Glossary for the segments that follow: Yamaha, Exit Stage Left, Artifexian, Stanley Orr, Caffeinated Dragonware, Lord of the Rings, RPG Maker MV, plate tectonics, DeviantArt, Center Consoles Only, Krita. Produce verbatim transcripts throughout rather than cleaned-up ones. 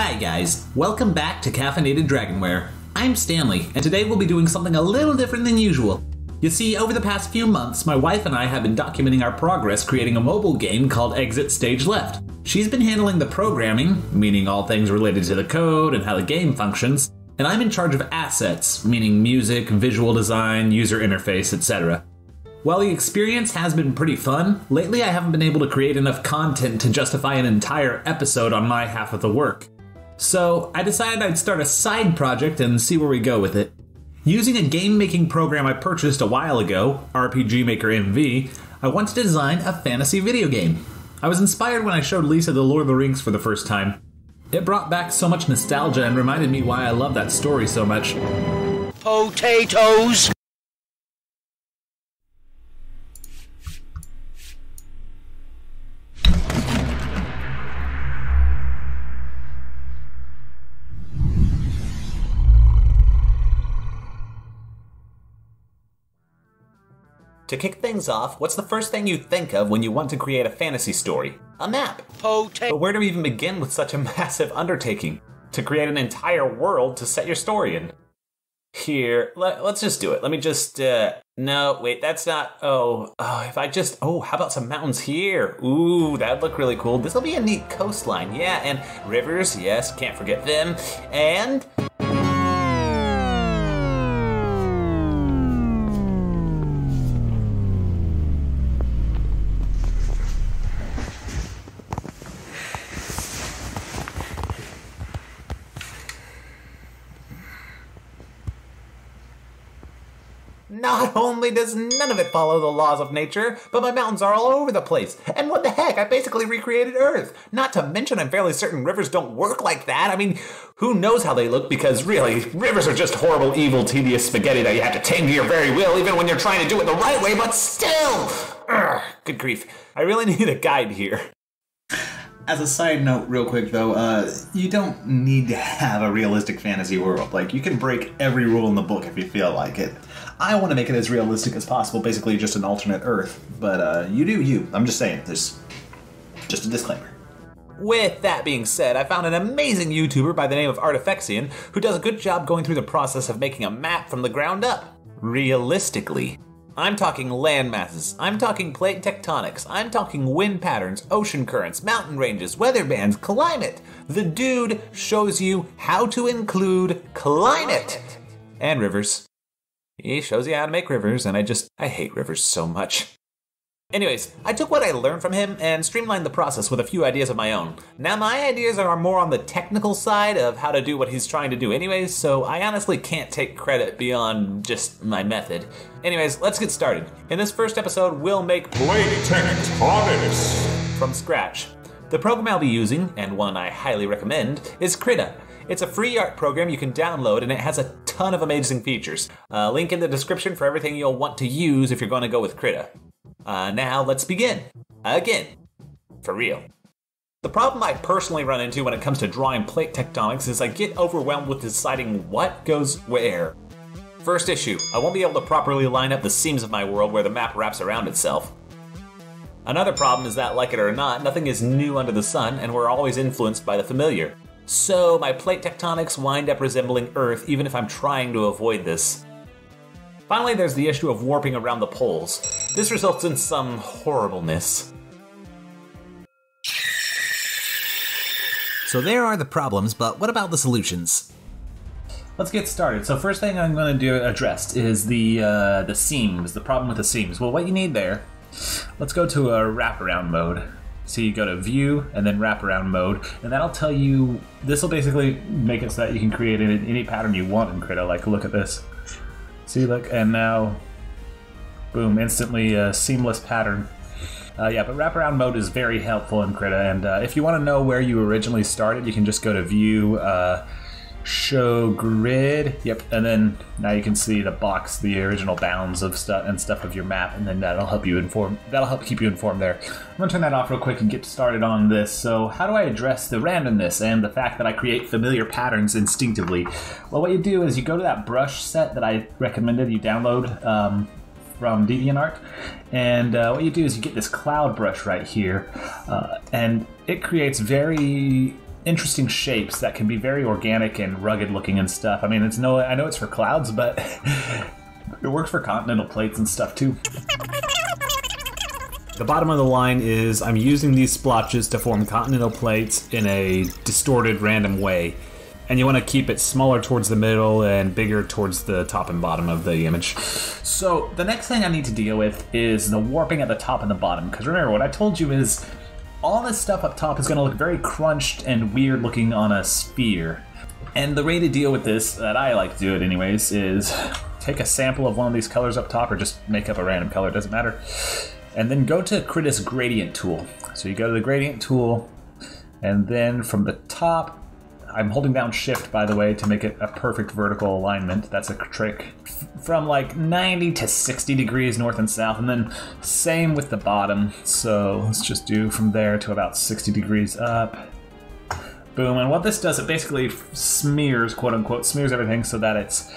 Hi guys, welcome back to Caffeinated Dragonware. I'm Stanley, and today we'll be doing something a little different than usual. You see, over the past few months, my wife and I have been documenting our progress creating a mobile game called Exit Stage Left. She's been handling the programming, meaning all things related to the code and how the game functions, and I'm in charge of assets, meaning music, visual design, user interface, et cetera. While the experience has been pretty fun, lately I haven't been able to create enough content to justify an entire episode on my half of the work. So I decided I'd start a side project and see where we go with it. Using a game-making program I purchased a while ago, R P G Maker M V, I want to design a fantasy video game. I was inspired when I showed Lisa the Lord of the Rings for the first time. It brought back so much nostalgia and reminded me why I love that story so much. Potatoes! To kick things off, what's the first thing you think of when you want to create a fantasy story? A map! Potato. But where do we even begin with such a massive undertaking? To create an entire world to set your story in? Here, let, let's just do it. Let me just, uh, no, wait, that's not, oh, oh, if I just, oh, how about some mountains here? Ooh, that'd look really cool. This'll be a neat coastline, yeah, and rivers, yes, can't forget them, and... Not only does none of it follow the laws of nature, but my mountains are all over the place. And what the heck, I basically recreated Earth. Not to mention I'm fairly certain rivers don't work like that. I mean, who knows how they look, because really, rivers are just horrible, evil, tedious spaghetti that you have to tame to your very will, even when you're trying to do it the right way, but still! Ugh, good grief. I really need a guide here. As a side note real quick though, uh, you don't need to have a realistic fantasy world. Like, you can break every rule in the book if you feel like it. I want to make it as realistic as possible, basically just an alternate Earth. But uh, you do you. I'm just saying, there's just a disclaimer. With that being said, I found an amazing YouTuber by the name of Artifexian who does a good job going through the process of making a map from the ground up, realistically. I'm talking land masses, I'm talking plate tectonics, I'm talking wind patterns, ocean currents, mountain ranges, weather bands, climate. The dude shows you how to include climate and rivers. He shows you how to make rivers, and I just, I hate rivers so much. Anyways, I took what I learned from him and streamlined the process with a few ideas of my own. Now my ideas are more on the technical side of how to do what he's trying to do anyways, so I honestly can't take credit beyond just my method. Anyways, let's get started. In this first episode, we'll make Blade Tenant Harness from scratch. The program I'll be using, and one I highly recommend, is Krita. It's a free art program you can download, and it has a ton of amazing features. Uh, link in the description for everything you'll want to use if you're going to go with Krita. Uh, now let's begin. Again. For real. The problem I personally run into when it comes to drawing plate tectonics is I get overwhelmed with deciding what goes where. First issue, I won't be able to properly line up the seams of my world where the map wraps around itself. Another problem is that, like it or not, nothing is new under the sun, and we're always influenced by the familiar. So my plate tectonics wind up resembling Earth even if I'm trying to avoid this. Finally, there's the issue of warping around the poles. This results in some horribleness. So there are the problems, but what about the solutions? Let's get started. So first thing I'm going to do address is the uh, the seams, the problem with the seams. Well, what you need there, let's go to a wraparound mode. So you go to view and then wraparound mode, and that'll tell you, this will basically make it so that you can create any, any pattern you want in Krita. Like, look at this. See, look, and now, boom, instantly a seamless pattern. Uh, yeah, but wraparound mode is very helpful in Krita, and uh, if you want to know where you originally started, you can just go to View, uh, Show Grid, yep, and then now you can see the box, the original bounds of stuff and stuff of your map, and then that'll help you inform, that'll help keep you informed there. I'm gonna turn that off real quick and get started on this. So how do I address the randomness and the fact that I create familiar patterns instinctively? Well, what you do is you go to that brush set that I recommended you download um, from DeviantArt, and uh, what you do is you get this cloud brush right here, uh, and it creates very interesting shapes that can be very organic and rugged looking and stuff. I mean, it's no, I know it's for clouds, but it works for continental plates and stuff too. The bottom of the line is I'm using these splotches to form continental plates in a distorted random way. And you want to keep it smaller towards the middle and bigger towards the top and bottom of the image. So the next thing I need to deal with is the warping at the top and the bottom. Because remember, what I told you is all this stuff up top is going to look very crunched and weird looking on a sphere. And the way to deal with this, that I like to do it anyways, is take a sample of one of these colors up top, or just make up a random color, it doesn't matter. And then go to Krita's gradient tool. So you go to the gradient tool, and then from the top, I'm holding down shift, by the way, to make it a perfect vertical alignment. That's a trick. From like ninety to sixty degrees north and south, and then same with the bottom. So let's just do from there to about sixty degrees up. Boom. And what this does, it basically smears, quote unquote, smears everything so that it's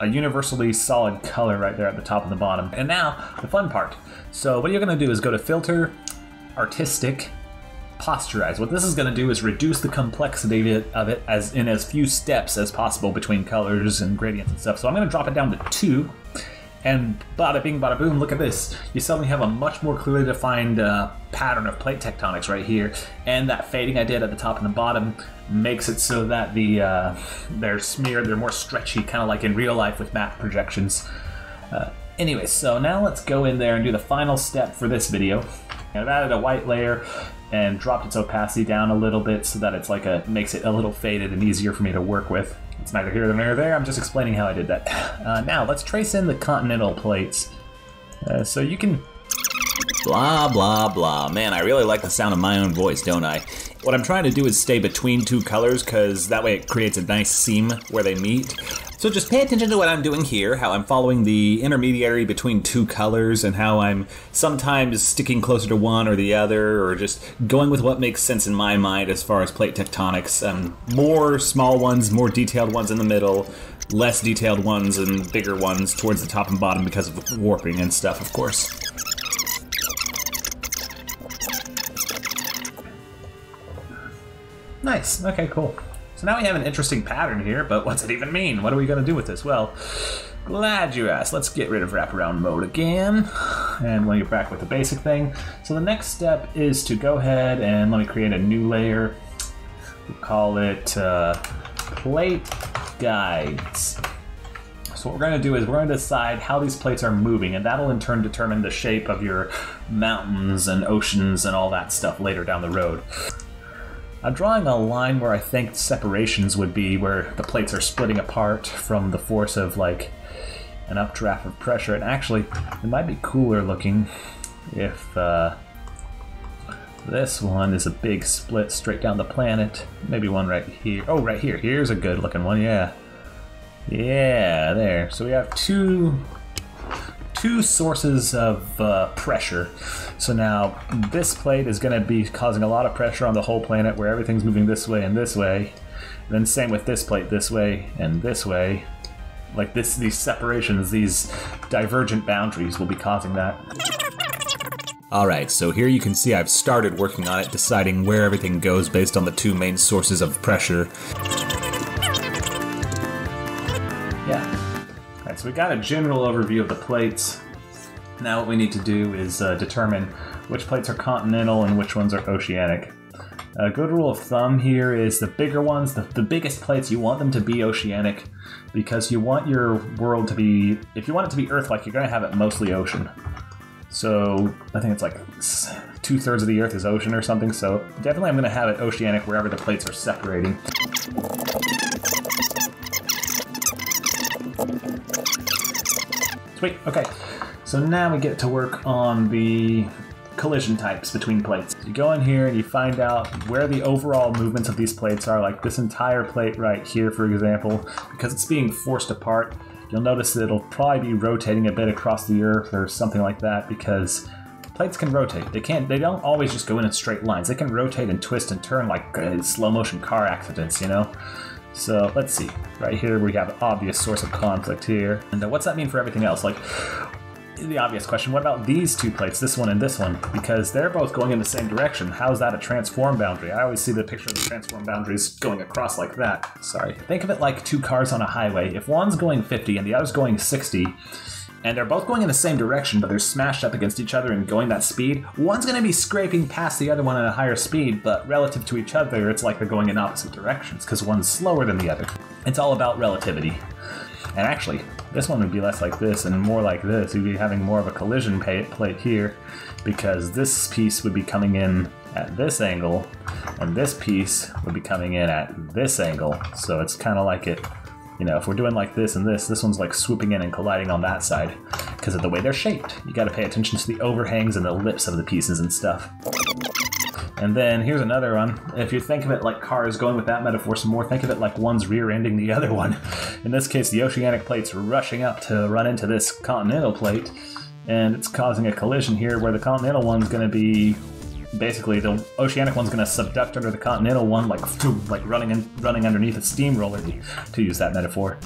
a universally solid color right there at the top and the bottom. And now the fun part. So what you're going to do is go to Filter, Artistic, Posturize. What this is going to do is reduce the complexity of it as in as few steps as possible between colors and gradients and stuff. So I'm going to drop it down to two, and bada bing, bada boom, look at this. You suddenly have a much more clearly defined uh, pattern of plate tectonics right here, and that fading I did at the top and the bottom makes it so that the uh, they're smeared, they're more stretchy, kind of like in real life with map projections. Uh, anyway, so now let's go in there and do the final step for this video. And I've added a white layer and dropped its opacity down a little bit so that it's like a makes it a little faded and easier for me to work with. It's neither here nor there, I'm just explaining how I did that. Uh, now let's trace in the continental plates. Uh, so you can... Blah, blah, blah. Man, I really like the sound of my own voice, don't I? What I'm trying to do is stay between two colors, because that way it creates a nice seam where they meet. So just pay attention to what I'm doing here, how I'm following the intermediary between two colors, and how I'm sometimes sticking closer to one or the other, or just going with what makes sense in my mind as far as plate tectonics. Um, more small ones, more detailed ones in the middle, less detailed ones and bigger ones towards the top and bottom because of warping and stuff, of course. Nice, okay, cool. So now we have an interesting pattern here, but what's it even mean? What are we gonna do with this? Well, glad you asked. Let's get rid of wraparound mode again, and we'll get back with the basic thing. So the next step is to go ahead and let me create a new layer. We'll call it uh, plate guides. So what we're gonna do is we're gonna decide how these plates are moving, and that'll in turn determine the shape of your mountains and oceans and all that stuff later down the road. I'm drawing a line where I think separations would be, where the plates are splitting apart from the force of like an updraft of pressure. And actually, it might be cooler looking if uh, this one is a big split straight down the planet. Maybe one right here. Oh, right here. Here's a good looking one. Yeah. Yeah, there. So we have two... two sources of uh, pressure. So now this plate is going to be causing a lot of pressure on the whole planet, where everything's moving this way and this way. And then same with this plate, this way and this way. Like this, these separations, these divergent boundaries will be causing that. Alright, so here you can see I've started working on it, deciding where everything goes based on the two main sources of pressure. Yeah. So we got a general overview of the plates. Now what we need to do is uh, determine which plates are continental and which ones are oceanic. A good rule of thumb here is the bigger ones, the, the biggest plates, you want them to be oceanic, because you want your world to be, if you want it to be Earth-like, you're going to have it mostly ocean. So I think it's like two-thirds of the Earth is ocean or something, so definitely I'm going to have it oceanic wherever the plates are separating. Sweet, okay. So now we get to work on the collision types between plates. You go in here and you find out where the overall movements of these plates are, like this entire plate right here, for example, because it's being forced apart. You'll notice that it'll probably be rotating a bit across the Earth or something like that, because plates can rotate. They can't, they don't always just go in in straight lines. They can rotate and twist and turn like uh, slow motion car accidents, you know? So let's see, right here we have an obvious source of conflict here. And what's that mean for everything else? Like, the obvious question, what about these two plates, this one and this one? Because they're both going in the same direction. How is that a transform boundary? I always see the picture of the transform boundaries going across like that. Sorry. Think of it like two cars on a highway. If one's going fifty and the other's going sixty, and they're both going in the same direction, but they're smashed up against each other and going that speed, one's going to be scraping past the other one at a higher speed, but relative to each other, it's like they're going in opposite directions, because one's slower than the other. It's all about relativity. And actually, this one would be less like this and more like this. You'd be having more of a collision plate here, because this piece would be coming in at this angle, and this piece would be coming in at this angle. So it's kind of like it... You know, if we're doing like this and this, this one's like swooping in and colliding on that side because of the way they're shaped. You got to pay attention to the overhangs and the lips of the pieces and stuff. And then here's another one. If you think of it like cars, going with that metaphor some more, think of it like one's rear-ending the other one. In this case, the oceanic plate's rushing up to run into this continental plate, and it's causing a collision here where the continental one's going to be... Basically, the oceanic one's going to subduct under the continental one, like like running in, running underneath a steamroller, to use that metaphor.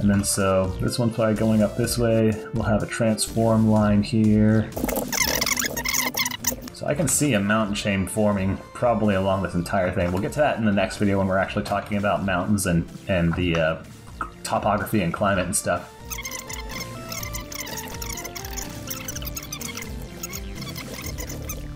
And then so this one's probably going up this way. We'll have a transform line here. So I can see a mountain chain forming probably along this entire thing. We'll get to that in the next video when we're actually talking about mountains and, and the uh, topography and climate and stuff.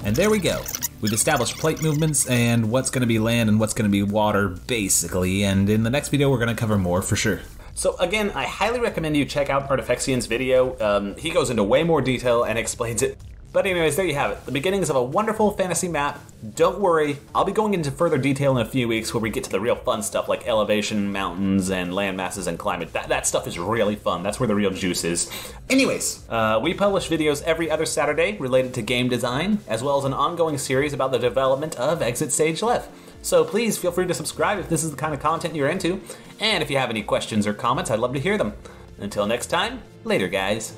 And there we go. We've established plate movements and what's going to be land and what's going to be water, basically. And in the next video, we're going to cover more for sure. So again, I highly recommend you check out Artifexian's video. Um, he goes into way more detail and explains it. But anyways, there you have it. The beginnings of a wonderful fantasy map. Don't worry, I'll be going into further detail in a few weeks where we get to the real fun stuff like elevation, mountains, and land masses and climate. That, that stuff is really fun. That's where the real juice is. Anyways, uh, we publish videos every other Saturday related to game design, as well as an ongoing series about the development of Exit Stage Left. So please feel free to subscribe if this is the kind of content you're into. And if you have any questions or comments, I'd love to hear them. Until next time, later guys.